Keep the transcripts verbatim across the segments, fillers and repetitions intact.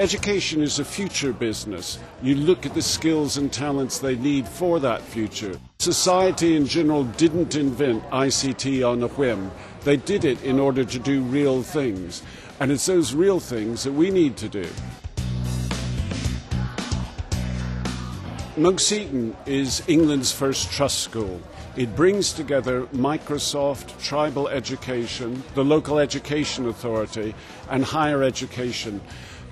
Education is a future business. You look at the skills and talents they need for that future. Society in general didn't invent I C T on a whim. They did it in order to do real things. And it's those real things that we need to do. Monkseaton is England's first trust school. It brings together Microsoft, tribal education, the local education authority and higher education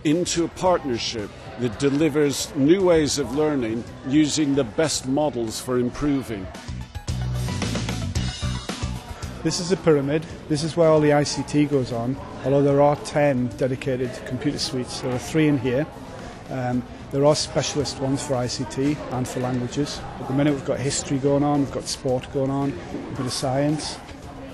into a partnership that delivers new ways of learning using the best models for improving. This is a pyramid. This is where all the I C T goes on, although there are ten dedicated computer suites. There are three in here. Um, There are specialist ones for I C T and for languages. At the minute we've got history going on, we've got sport going on, a bit of science.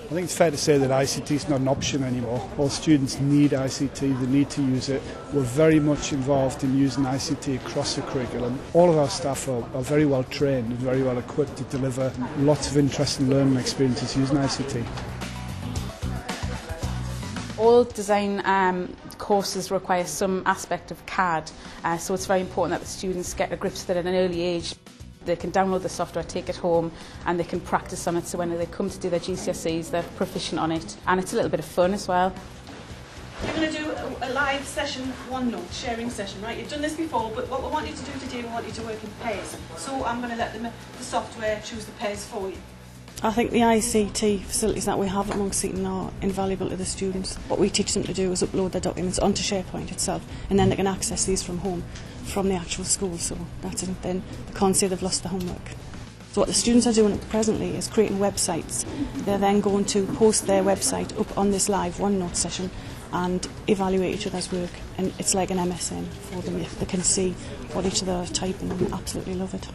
I think it's fair to say that I C T is not an option anymore. All students need I C T, they need to use it. We're very much involved in using I C T across the curriculum. All of our staff are, are very well trained and very well equipped to deliver lots of interesting learning experiences using I C T. All design um, courses require some aspect of C A D, uh, so it's very important that the students get a grip to that at an early age. They can download the software, take it home, and they can practice on it, so when they come to do their G C S Es they're proficient on it, and it's a little bit of fun as well. We're going to do a, a live session, OneNote, sharing session, right? You've done this before, but what we want you to do today, we want you to work in pairs. So I'm going to let them, the software choose the pairs for you. I think the I C T facilities that we have at Monkseaton are invaluable to the students. What we teach them to do is upload their documents onto SharePoint itself, and then they can access these from home, from the actual school, so that's it. Then they can't say they've lost the homework. So what the students are doing presently is creating websites. They're then going to post their website up on this live OneNote session and evaluate each other's work, and it's like an M S N for them. They can see what each other are typing and absolutely love it.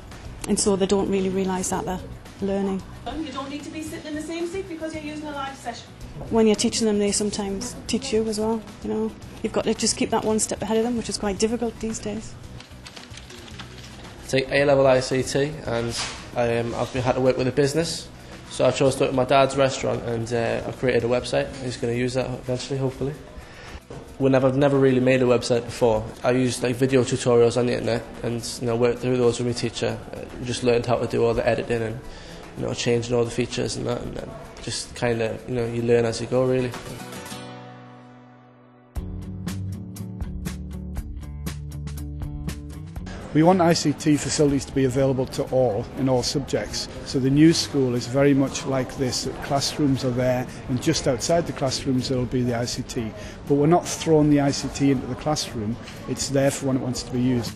And so they don't really realise that they're learning. You don't need to be sitting in the same seat because you're using a live session. When you're teaching them, they sometimes teach you as well, you know. You've got to just keep that one step ahead of them, which is quite difficult these days. Take A-level I C T, and um, I've had to work with a business, so I chose to work with my dad's restaurant, and uh, I created a website. He's going to use that eventually, hopefully. Whenever I've never really made a website before, I used like video tutorials on the internet, and you know, worked through those with my teacher. I just learned how to do all the editing and, you know, changing all the features and that, and then just kind of, you know, you learn as you go, really. We want I C T facilities to be available to all in all subjects. So the new school is very much like this, that classrooms are there, and just outside the classrooms there will be the I C T. But we're not throwing the I C T into the classroom, it's there for when it wants to be used.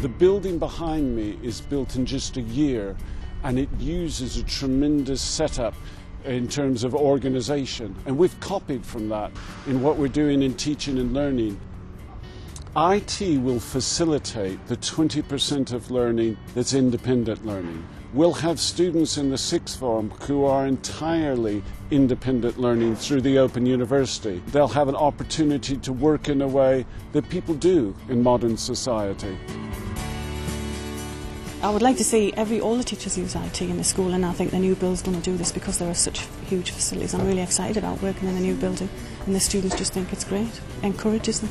The building behind me is built in just a year, and it uses a tremendous setup in terms of organisation. And we've copied from that in what we're doing in teaching and learning. I T will facilitate the twenty percent of learning that's independent learning. We'll have students in the sixth form who are entirely independent learning through the Open University. They'll have an opportunity to work in a way that people do in modern society. I would like to see every, all the teachers use I T in the school, and I think the new build's going to do this because there are such huge facilities. I'm really excited about working in the new building, and the students just think it's great. It encourages them.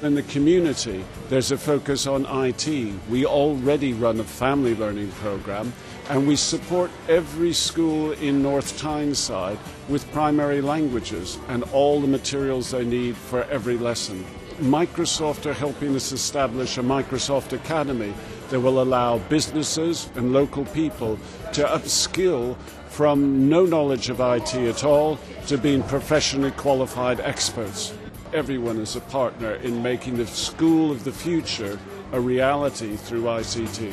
In the community, there's a focus on I T. We already run a family learning program, and we support every school in North Tyneside with primary languages and all the materials they need for every lesson. Microsoft are helping us establish a Microsoft Academy that will allow businesses and local people to upskill from no knowledge of I T at all to being professionally qualified experts. Everyone is a partner in making the school of the future a reality through I C T.